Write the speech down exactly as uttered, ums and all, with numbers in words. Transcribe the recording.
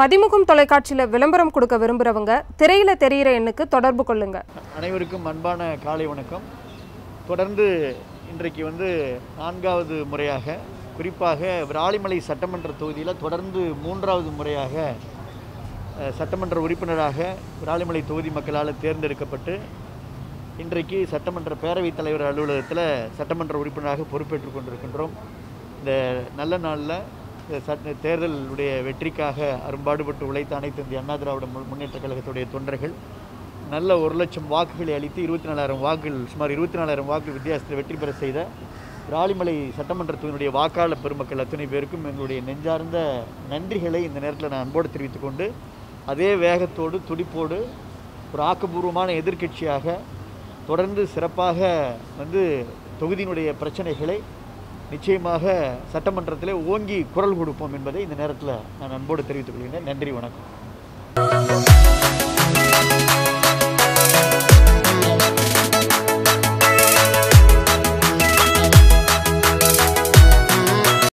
மதிமுகம் தொலைக்காட்சியில் விளம்பரம் கொடுக்க விரும்புகிறவங்க திரையில் தெரிகிற எண்ணுக்கு தொடர்பு கொள்ளுங்க. அனைவருக்கும் அன்பான காலை வணக்கம். தொடர்ந்து இன்றைக்கு வந்து நான்காவது முறையாக, குறிப்பாக விராலிமலை சட்டமன்ற தொகுதியில் தொடர்ந்து மூன்றாவது முறையாக சட்டமன்ற உறுப்பினராக விராலிமலை தொகுதி மக்களால் தேர்ந்தெடுக்கப்பட்டு இன்றைக்கு சட்டமன்ற பேரவைத் தலைவர் அலுவலகத்தில் சட்டமன்ற உறுப்பினராக பொறுப்பேற்றுக் கொண்டிருக்கின்றோம். இந்த நல்ல நாளில் தேர்தலுடைய வெற்றிக்காக அரும்பாடுபட்டு உழைத்த அனைத்து இந்திய அண்ணா திராவிட முன்னேற்ற கழகத்துடைய தொண்டர்கள் நல்ல ஒரு லட்சம் வாக்குகளை அளித்து இருபத்தி நாலாயிரம் வாக்குகள் சுமார் இருபத்தி நாலாயிரம் வாக்குகள் வித்தியாசத்தில் வெற்றி பெற செய்த விராலிமலை சட்டமன்றத்தினுடைய வாக்காளர் பெருமக்கள் அத்தனை பேருக்கும் எங்களுடைய நெஞ்சார்ந்த நன்றிகளை இந்த நேரத்தில் நான் அன்போடு தெரிவித்துக் கொண்டு, அதே வேகத்தோடு துடிப்போடு ஒரு ஆக்கப்பூர்வமான எதிர்க்கட்சியாக தொடர்ந்து சிறப்பாக வந்து தொகுதியினுடைய பிரச்சனைகளை நிச்சயமாக சட்டமன்றத்திலே ஓங்கி குரல் கொடுப்போம் என்பதை இந்த நேரத்தில் நான் அன்போடு தெரிவித்துக் கொள்கிறேன். நன்றி, வணக்கம்.